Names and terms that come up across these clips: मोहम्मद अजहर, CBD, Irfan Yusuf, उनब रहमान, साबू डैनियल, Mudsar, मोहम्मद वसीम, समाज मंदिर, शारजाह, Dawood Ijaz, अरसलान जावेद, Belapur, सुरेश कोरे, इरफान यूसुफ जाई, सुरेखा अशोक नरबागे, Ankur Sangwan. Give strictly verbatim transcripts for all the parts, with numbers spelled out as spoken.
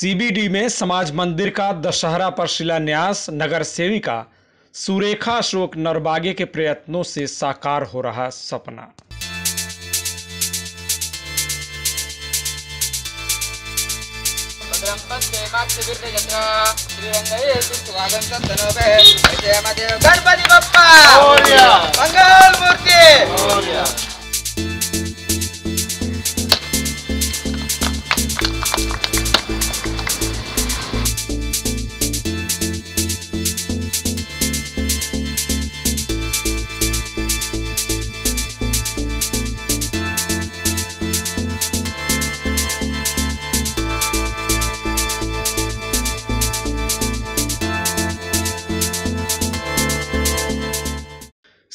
CBD में समाज मंदिर का दशहरा पर शिलान्यास नगर सेविका सुरेखा अशोक नरबागे के प्रयत्नों से साकार हो रहा सपना।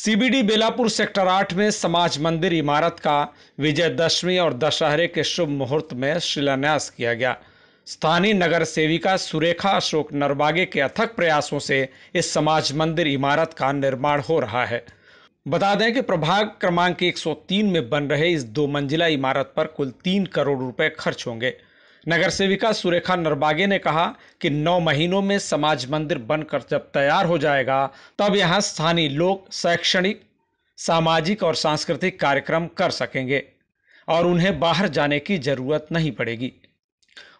सीबीडी बेलापुर सेक्टर आठ में समाज मंदिर इमारत का विजयदशमी और दशहरे के शुभ मुहूर्त में शिलान्यास किया गया। स्थानीय नगर सेविका सुरेखा अशोक नरबागे के अथक प्रयासों से इस समाज मंदिर इमारत का निर्माण हो रहा है। बता दें कि प्रभाग क्रमांक एक सौ तीन में बन रहे इस दो मंजिला इमारत पर कुल तीन करोड़ रुपए खर्च होंगे। नगर सेविका सुरेखा नरबागे ने कहा कि नौ महीनों में समाज मंदिर बनकर जब तैयार हो जाएगा तब यहाँ स्थानीय लोग शैक्षणिक, सामाजिक और सांस्कृतिक कार्यक्रम कर सकेंगे और उन्हें बाहर जाने की जरूरत नहीं पड़ेगी।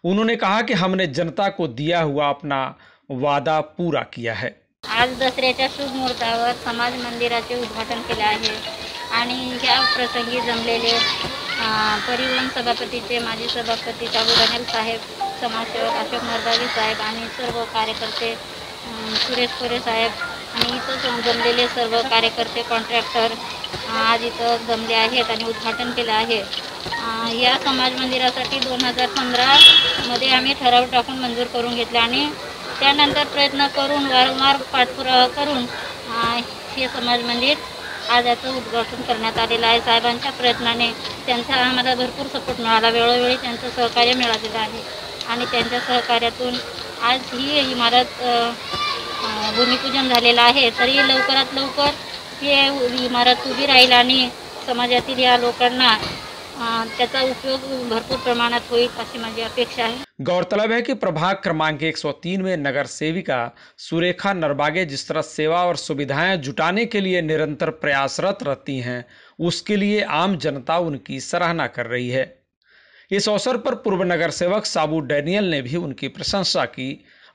उन्होंने कहा कि हमने जनता को दिया हुआ अपना वादा पूरा किया है। आज दसऱ्याच्या शुभ मुहूर्तावर समाज मंदिराचे उद्घाटन केले आहे आणि या प्रसंगी जमलेले परिवहन सभापतीचे माजी सभापती साबू डैनियल साहेब, समाजसेवक अशोक नरबागे साहेब आणि सर्व कार्यकर्ते सुरेश कोरे साहेब आणि इथं जमलेले सर्व कार्यकर्ते, कॉन्ट्रॅक्टर आज इथं जमले आहेत आणि उद्घाटन केलं आहे। या समाज मंदिरासाठी दोन हजार पंधरामध्ये आम्ही ठराव टाकून मंजूर करून घेतला आणि त्यानंतर प्रयत्न करून वारंवार पाठपुरावा करून हे समाज मंदिर आज याचं उद्घाटन करण्यात आलेलं आहे। साहेबांच्या प्रयत्नाने त्यांचा आम्हाला भरपूर सपोर्ट मिळाला, वेळोवेळी त्यांचं सहकार्य मिळालेलं आहे आणि त्यांच्या सहकार्यातून आज ही इमारत भूमिपूजन झालेलं आहे। तरी लवकरात लवकर ही इमारत उभी राहील आणि समाजातील या लोकांना त्याचा उपयोग भरपूर प्रमाणात होईल अशी माझी अपेक्षा आहे। गौरतलब है कि प्रभाग क्रमांक एक सौ तीन में नगर सेविका सुरेखा नरबागे जिस तरह सेवा और सुविधाएं जुटाने के लिए निरंतर प्रयासरत रहती हैं, उसके लिए आम जनता उनकी सराहना कर रही है। इस अवसर पर पूर्व नगर सेवक साबू डैनियल ने भी उनकी प्रशंसा की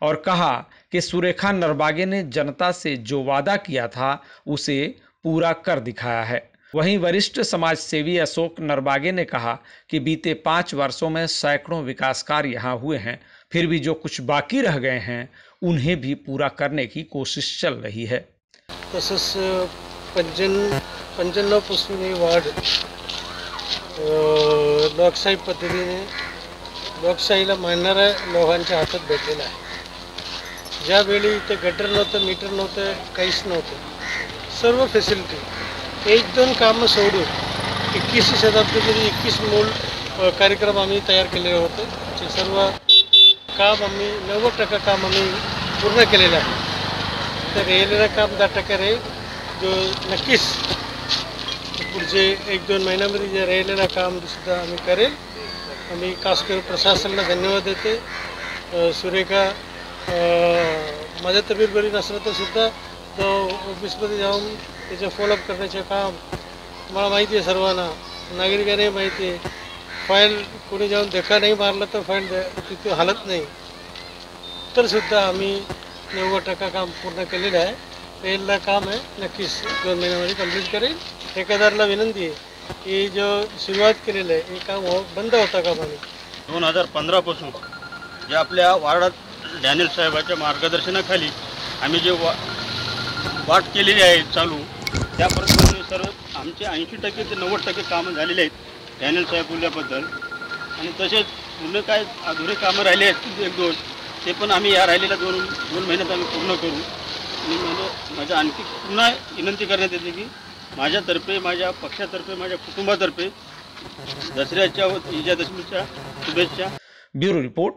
और कहा कि सुरेखा नरबागे ने जनता से जो वादा किया था उसे पूरा कर दिखाया है। वहीं वरिष्ठ समाज सेवी अशोक नरबागे ने कहा कि बीते पाँच वर्षों में सैकड़ों विकास कार्य यहाँ हुए हैं, फिर भी जो कुछ बाकी रह गए हैं उन्हें भी पूरा करने की कोशिश चल रही है। तसंच पंजन पंजनला पुष्णी वार्ड लोकशाही पद्धतीने लोकशाहीला मानणाऱ्या लोकांच्या हातात भेटलेला आहे। ज्यावेळी इथे गटर नव्हतं, मीटर नव्हतं, काहीच नव्हतं, सर्व फॅसिलिटी एक दोन कामं सोडून एकवीस शताब्दी तरी एकवीस मूल कार्यक्रम आम्ही तयार केलेले होते। जे सर्व काम आम्ही नव्वद टक्का काम आम्ही पूर्ण केलेलं आहे, तर राहिलेलं काम दहा टक्के राहील जो नक्कीच पुढचे एक दोन महिन्यामध्ये जे राहिलेलं काम सुद्धा आम्ही करेल। आम्ही खास करून प्रशासनाला धन्यवाद देते। सुरेखा माझ्या तब्येत बरी नसलं तर सुद्धा तो ऑफिसमध्ये जाऊन त्याचे फॉलोअप करण्याचे काम मला माहिती आहे, सर्वांना नागरिकांना माहिती आहे। फाईल कोणी जाऊन धक्का नाही मारला तर फाईल तिथे हालत नाही, तर सुद्धा आम्ही नव्वद टक्का काम पूर्ण केलेलं आहे। रेलला काम आहे नक्कीच दोन महिन्यामध्ये कंप्लीट करेल। ठेकेदारला विनंती आहे की जो सुरुवात केलेलं आहे हे काम हो बंद होता का म्हणे दोन हजार पंधरापासून जे आपल्या वार्डात डॅनियल साहेबाच्या मार्गदर्शनाखाली आम्ही जे वाट केलेली आहे चालू, त्या प्रमाणे सर्व आमचे ऐंशी टक्के ते नव्वद टक्के कामं झालेले आहेत डॅनियल साहेब बोलल्याबद्दल। आणि तसेच पूर्ण काय अधुरे कामं राहिले आहेत एक दोन, ते पण आम्ही या राहिलेल्या दोन दोन महिन्यात आम्ही पूर्ण करू। आणि मला माझ्या आणखी पुन्हा विनंती करण्यात येते की माझ्यातर्फे, माझ्या पक्षातर्फे, माझ्या कुटुंबातर्फे दसऱ्याच्या व विजयादशमीच्या शुभेच्छा। Bureau report,